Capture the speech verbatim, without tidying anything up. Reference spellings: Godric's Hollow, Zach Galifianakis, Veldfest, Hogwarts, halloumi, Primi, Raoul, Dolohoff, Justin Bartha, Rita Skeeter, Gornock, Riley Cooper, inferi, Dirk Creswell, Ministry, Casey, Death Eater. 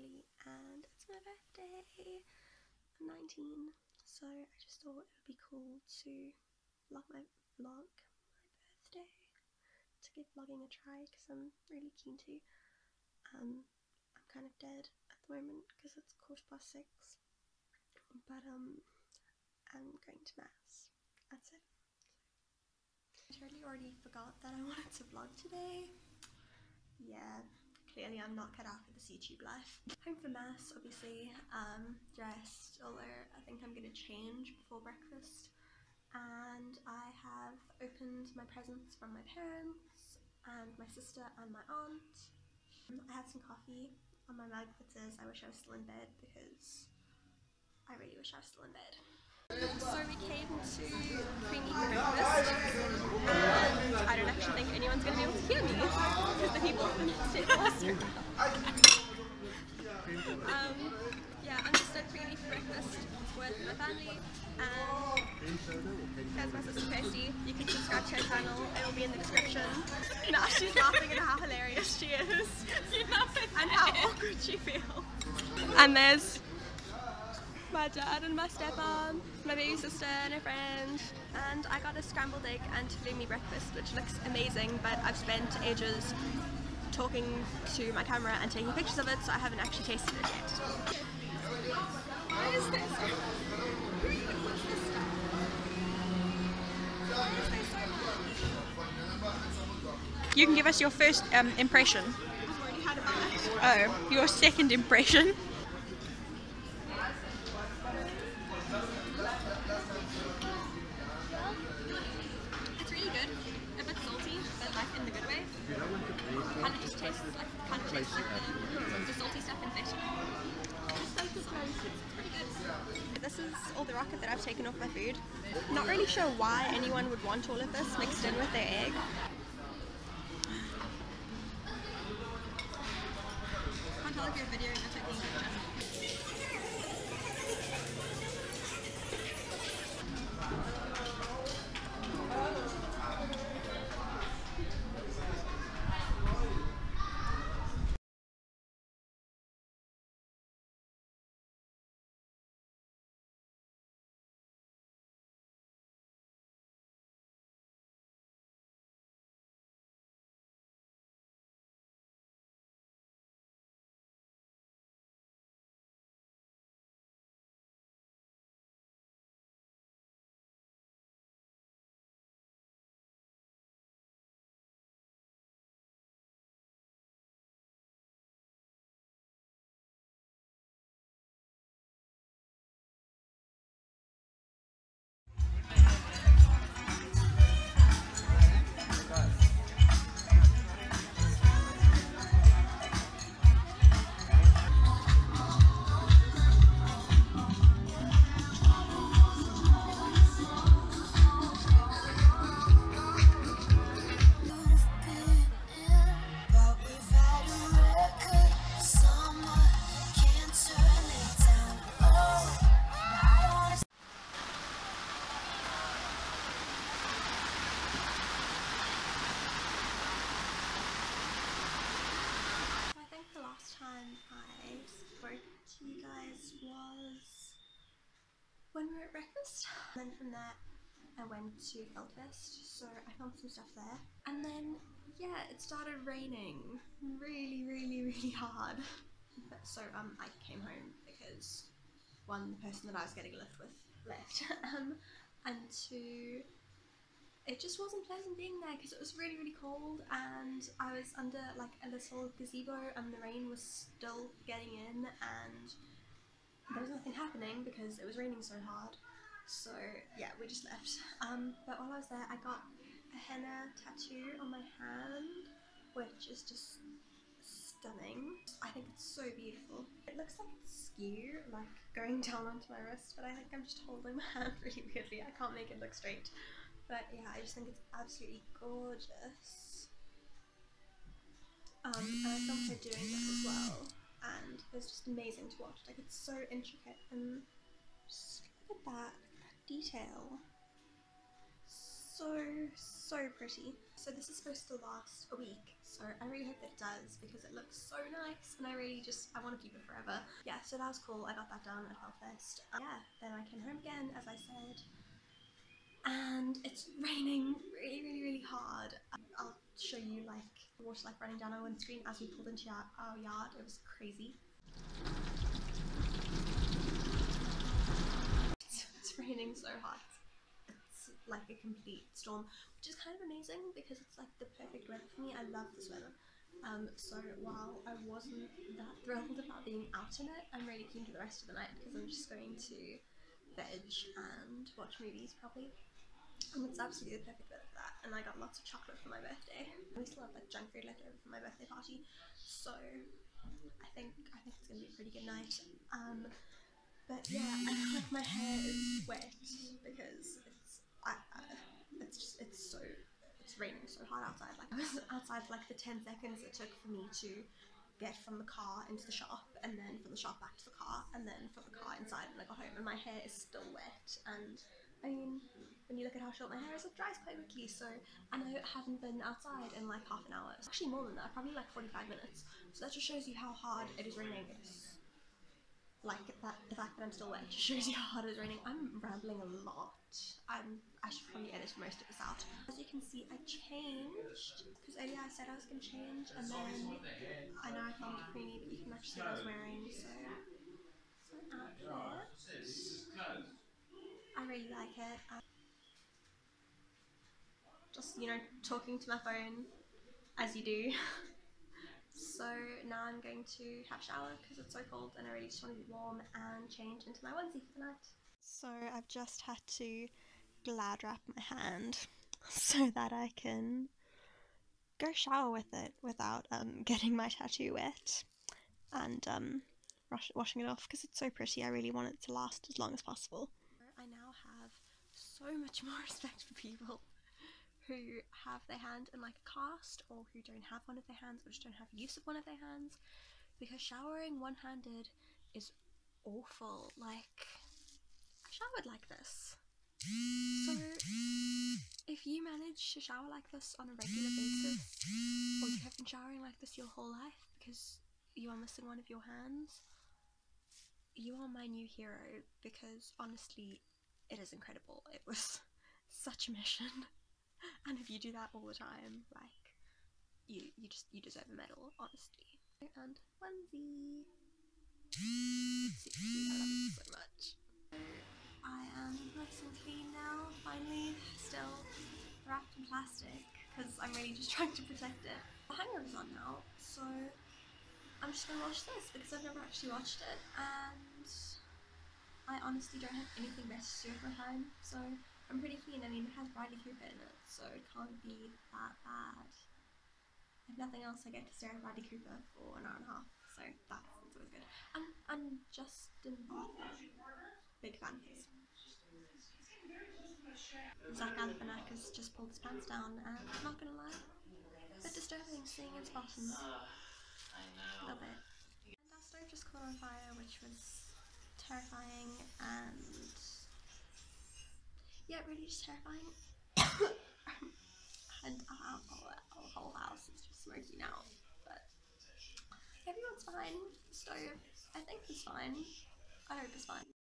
Riley, and it's my birthday. I'm nineteen, so I just thought it would be cool to vlog my vlog my birthday, to give vlogging a try because I'm really keen to. Um, I'm kind of dead at the moment because it's quarter past six, but um, I'm going to mass. That's it. I totally already forgot that I wanted to vlog today. Yeah, clearly I'm not cut out for this YouTube life. Home for mass, obviously, um, dressed, although I think I'm gonna change before breakfast. And I have opened my presents from my parents and my sister and my aunt. I had some coffee on my mug that says I wish I was still in bed, because I really wish I was still in bed. So we came to Primi and I don't actually think anyone's going to be able to hear me because the people sit closer. um, yeah, I'm just at Primi for breakfast with my family, and there's my sister Casey. You can subscribe to her channel, it'll be in the description. Now she's laughing at how hilarious she is and how awkward she feels. And there's my dad and my stepmom, my baby sister and a friend, and I got a scrambled egg and halloumi breakfast, which looks amazing, but I've spent ages talking to my camera and taking pictures of it, so I haven't actually tasted it yet. Why is there so much? Who even wants this stuff? Why is there so much? You can give us your first um, impression. I've already had a bite. Oh, your second impression. It's really good, a bit salty, but like in the good way. Kind of just tastes like, kind of tastes like the, the salty stuff in fish. It's so good. It's pretty good. This is all the rocket that I've taken off my food. Not really sure why anyone would want all of this mixed in with their egg. Can't tell if you're videoing or taking a picture. You guys was when we were at breakfast, and then from there I went to Veldfest, so I filmed some stuff there, and then yeah, it started raining really really really hard, but so um I came home because one, the person that I was getting a lift with left, um and two, it just wasn't pleasant being there because it was really really cold, and I was under like a little gazebo and the rain was still getting in and there was nothing happening because it was raining so hard. So yeah, we just left. Um, but while I was there I got a henna tattoo on my hand, which is just stunning. I think it's so beautiful. It looks like it's skew, like going down onto my wrist, but I think I'm just holding my hand really weirdly. I can't make it look straight. But yeah, I just think it's absolutely gorgeous. Um, and I filmed her doing this as well, and it was just amazing to watch. Like, it's so intricate, and just look at that, look at that detail. so, so pretty. So this is supposed to last a week, so I really hope that it does because it looks so nice and I really just, I want to keep it forever. Yeah, so that was cool. I got that done at Veldfest. Um, yeah, then I came home again, as I said, and it's raining really, really, really hard. Um, I'll show you like the water like running down our windscreen as we pulled into our, our yard. It was crazy. It's, it's raining so hard. It's like a complete storm, which is kind of amazing because it's like the perfect weather for me. I love this weather. Um, so while I wasn't that thrilled about being out in it, I'm really keen for the rest of the night because I'm just going to veg and watch movies probably. And it's absolutely the perfect weather for that, and I got lots of chocolate for my birthday. We still have like junk food left over from my birthday party, so I think I think it's gonna be a pretty good night. Um, but yeah, I feel like my hair is wet because it's I, I, it's just it's so it's raining so hard outside. Like I was outside for like the ten seconds it took for me to get from the car into the shop, and then from the shop back to the car, and then from the car inside when I got home, and my hair is still wet. And I mean, when you look at how short my hair is, it dries quite quickly, so I know it hasn't been outside in like half an hour. It's actually more than that, probably like forty-five minutes. So that just shows you how hard it is raining. It's like that, the fact that I'm still wet just shows you how hard it is raining. I'm rambling a lot. I'm, I should probably edit most of this out. As you can see, I changed, because earlier I said I was going to change, and then I know I found it Primi, but you can actually see what I was wearing, so it's my outfit. I really like it. Um, just, you know, talking to my phone, as you do. So now I'm going to have a shower because it's so cold and I really just want to be warm and change into my onesie for the night. So I've just had to glad wrap my hand so that I can go shower with it without um, getting my tattoo wet and um, washing it off because it's so pretty. I really want it to last as long as possible. I now have so much more respect for people who have their hand in like a cast, or who don't have one of their hands, or just don't have use of one of their hands, because showering one-handed is awful. Like, I showered like this. So if you manage to shower like this on a regular basis, or you have been showering like this your whole life because you are missing one of your hands, you are my new hero, because honestly it is incredible. It was such a mission, and if you do that all the time, like, you you just you deserve a medal, honestly. And onesie, it's so cute. I love it so much. I am nice and clean now, finally, still wrapped in plastic because I'm really just trying to protect it. The hanger is on now, so I'm just gonna watch this because I've never actually watched it, and I honestly don't have anything better to do with my time, so I'm pretty keen. I mean, it has Riley Cooper in it, so it can't be that bad. If nothing else, I get to stare at Riley Cooper for an hour and a half, so that's always good. And, and Justin Bartha, big fan of his. Zach Galifianakis just pulled his pants down, and I'm not gonna lie, a bit disturbing seeing his buttons. I know. Love it. And our stove just caught on fire, which was terrifying, and yeah, really just terrifying. And our, our, our whole house is just smoky now, but everyone's fine. The stove, I think, is fine. I hope it's fine.